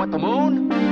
what, the moon?